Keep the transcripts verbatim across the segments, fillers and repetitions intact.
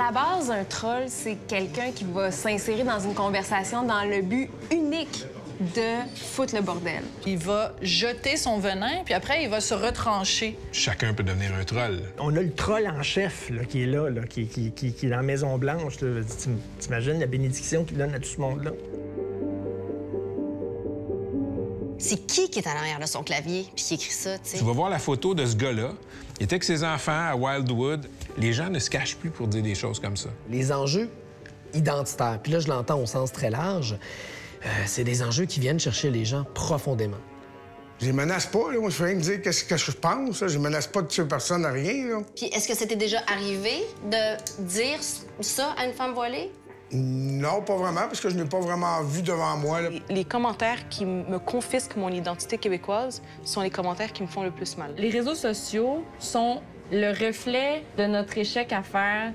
À la base, un troll, c'est quelqu'un qui va s'insérer dans une conversation dans le but unique de foutre le bordel. Il va jeter son venin, puis après, il va se retrancher. Chacun peut devenir un troll. On a le troll en chef là, qui est là, là qui, qui, qui, qui est dans Maison-Blanche. T'imagines la bénédiction qu'il donne à tout ce monde-là? C'est qui qui est à l'arrière de son clavier puis qui écrit ça, tu sais? Tu vas voir la photo de ce gars-là. Il était avec ses enfants à Wildwood. Les gens ne se cachent plus pour dire des choses comme ça. Les enjeux identitaires, puis là, je l'entends au sens très large, euh, c'est des enjeux qui viennent chercher les gens profondément. Je les menace pas, là. Moi, je fais rien que dire qu'est-ce que je pense, là. Je menace pas de tuer personne à rien, là. Puis est-ce que c'était déjà arrivé de dire ça à une femme voilée? Non, pas vraiment, parce que je n'ai pas vraiment vu devant moi, là. Les commentaires qui me confisquent mon identité québécoise sont les commentaires qui me font le plus mal. Les réseaux sociaux sont le reflet de notre échec à faire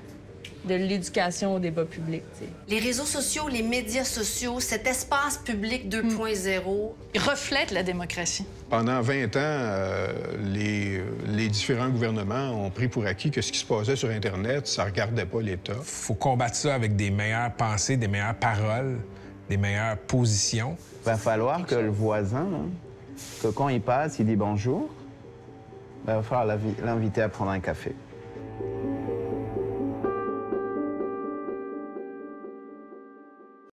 de l'éducation au débat public, t'sais. Les réseaux sociaux, les médias sociaux, cet espace public deux point zéro mm. reflète la démocratie. Pendant vingt ans, euh, les, les différents gouvernements ont pris pour acquis que ce qui se passait sur Internet, ça regardait pas l'État. Faut combattre ça avec des meilleures pensées, des meilleures paroles, des meilleures positions. Il va falloir que le voisin, hein, que quand il passe, il dit bonjour. Ben, il va falloir l'inviter à prendre un café.